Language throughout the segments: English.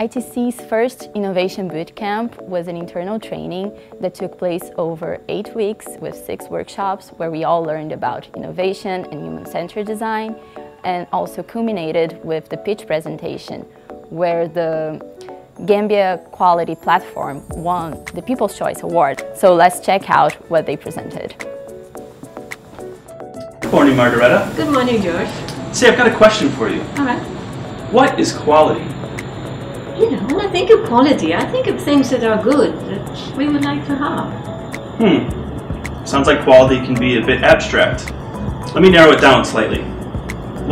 ITC's first Innovation Bootcamp was an internal training that took place over 8 weeks with 6 workshops where we all learned about innovation and human-centered design, and also culminated with the pitch presentation where the Gambia Quality Platform won the People's Choice Award. So let's check out what they presented. Good morning, Margareta. Good morning, George. Say, I've got a question for you. All right. What is quality? You know, when I think of quality, I think of things that are good, that we would like to have. Sounds like quality can be a bit abstract. Let me narrow it down slightly.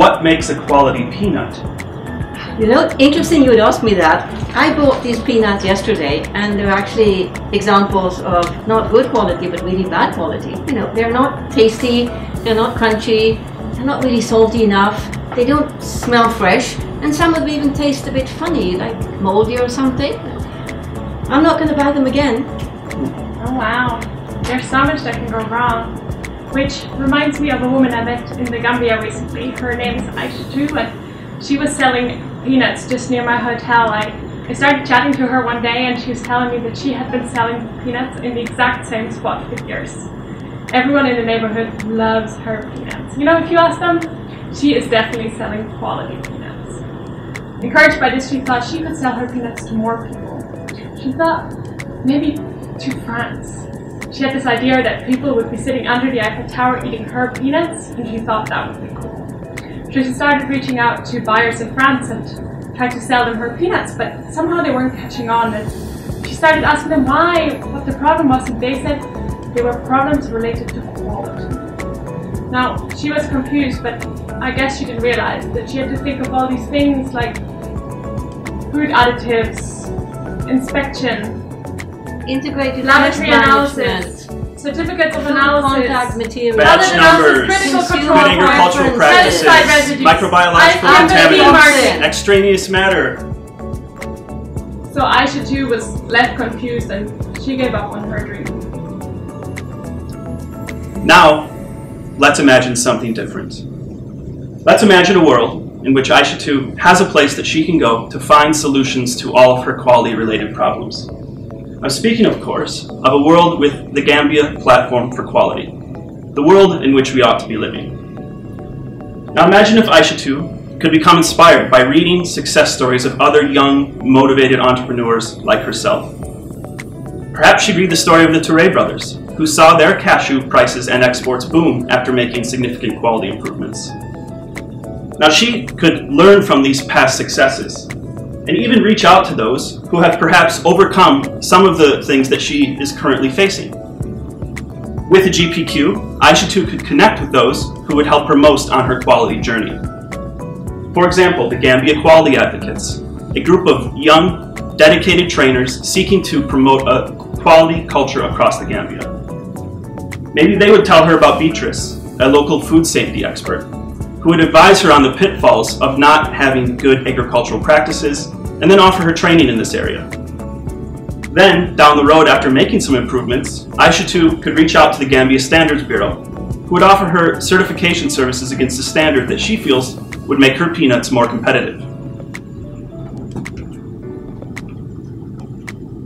What makes a quality peanut? You know, interesting you would ask me that. I bought these peanuts yesterday, and they're actually examples of not good quality, but really bad quality. You know, they're not tasty, they're not crunchy, they're not really salty enough, they don't smell fresh, and some of them even taste a bit funny, like moldy or something. I'm not going to buy them again. Oh wow, there's so much that can go wrong. Which reminds me of a woman I met in the Gambia recently. Her name is Aishatu, and she was selling peanuts just near my hotel. I started chatting to her one day and she was telling me that she had been selling peanuts in the exact same spot for years. Everyone in the neighborhood loves her peanuts. You know, if you ask them, she is definitely selling quality peanuts. Encouraged by this, she thought she could sell her peanuts to more people. She thought maybe to France. She had this idea that people would be sitting under the Eiffel Tower eating her peanuts, and she thought that would be cool. So she started reaching out to buyers in France and tried to sell them her peanuts, but somehow they weren't catching on. And she started asking them why, what the problem was, and they said they were problems related to quality. Now, she was confused, but I guess she didn't realize that she had to think of all these things like food additives, inspection, integrated laboratory analysis, certificates of analysis, contact materials, batch numbers, critical control, agricultural practices, microbiological contaminants, extraneous matter. So Aisha too was left confused and she gave up on her dream. Now, let's imagine something different. Let's imagine a world in which Aisha too has a place that she can go to find solutions to all of her quality-related problems. I'm speaking, of course, of a world with the Gambia Platform for Quality, the world in which we ought to be living. Now imagine if Aishatu could become inspired by reading success stories of other young, motivated entrepreneurs like herself. Perhaps she'd read the story of the Touré brothers, who saw their cashew prices and exports boom after making significant quality improvements. Now she could learn from these past successes, and even reach out to those who have perhaps overcome some of the things that she is currently facing. With a GPQ, Aishatu could connect with those who would help her most on her quality journey. For example, the Gambia Quality Advocates, a group of young, dedicated trainers seeking to promote a quality culture across the Gambia. Maybe they would tell her about Beatrice, a local food safety expert, who would advise her on the pitfalls of not having good agricultural practices, and then offer her training in this area. Then, down the road after making some improvements, Aishatu could reach out to the Gambia Standards Bureau, who would offer her certification services against the standard that she feels would make her peanuts more competitive.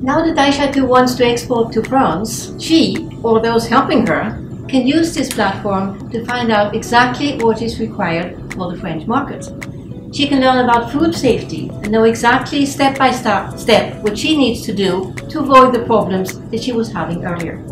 Now that Aishatu wants to export to France, she, or those helping her, can use this platform to find out exactly what is required for the French market. She can learn about food safety and know exactly step by step what she needs to do to avoid the problems that she was having earlier.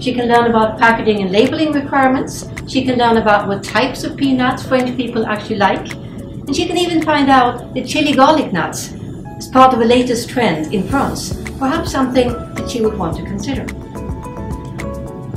She can learn about packaging and labeling requirements. She can learn about what types of peanuts French people actually like. And she can even find out that chili garlic nuts is part of the latest trend in France, perhaps something that she would want to consider.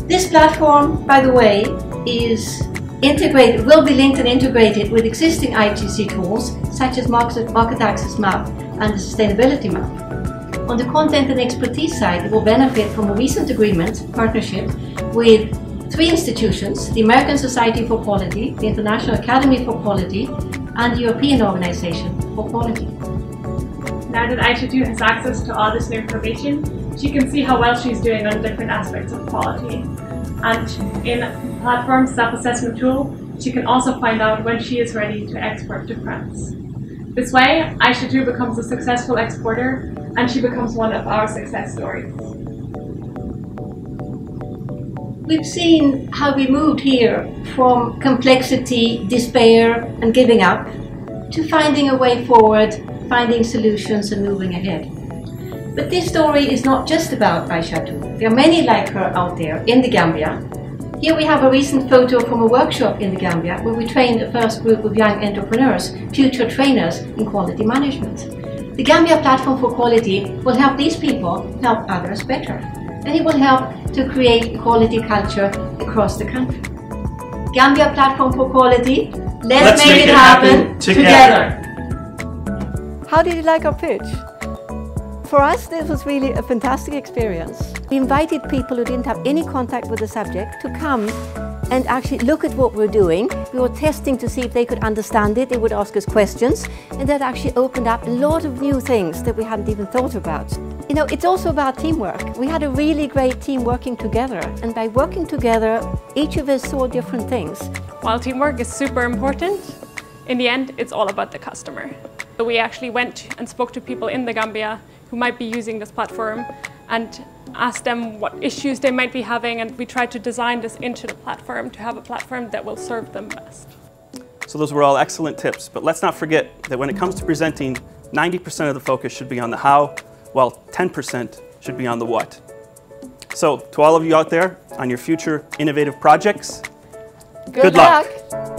This platform, by the way, is integrated, will be linked and integrated with existing ITC tools such as Market Access Map and the Sustainability Map. On the content and expertise side, it will benefit from a recent agreement, partnership, with 3 institutions, the American Society for Quality, the International Academy for Quality, and the European Organization for Quality. Now that Aishatu has access to all this new information, she can see how well she's doing on different aspects of quality. And in the platform's self-assessment tool, she can also find out when she is ready to export to France. This way, Aishatu becomes a successful exporter and she becomes one of our success stories. We've seen how we moved here from complexity, despair and giving up to finding a way forward, finding solutions and moving ahead. But this story is not just about Aishatu. There are many like her out there in the Gambia. Here we have a recent photo from a workshop in the Gambia where we trained the first group of young entrepreneurs, future trainers in quality management. The Gambia Platform for Quality will help these people help others better. And it will help to create a quality culture across the country. Gambia Platform for Quality, let's make it happen together. How did you like our pitch? For us, this was really a fantastic experience. We invited people who didn't have any contact with the subject to come and actually look at what we're doing. We were testing to see if they could understand it, they would ask us questions, and that actually opened up a lot of new things that we hadn't even thought about. You know, it's also about teamwork. We had a really great team working together, and by working together, each of us saw different things. While teamwork is super important, in the end, it's all about the customer. So we actually went and spoke to people in the Gambia who might be using this platform and asked them what issues they might be having, and we tried to design this into the platform to have a platform that will serve them best. So those were all excellent tips, but let's not forget that when it comes to presenting, 90% of the focus should be on the how, while 10% should be on the what. So to all of you out there on your future innovative projects, good luck.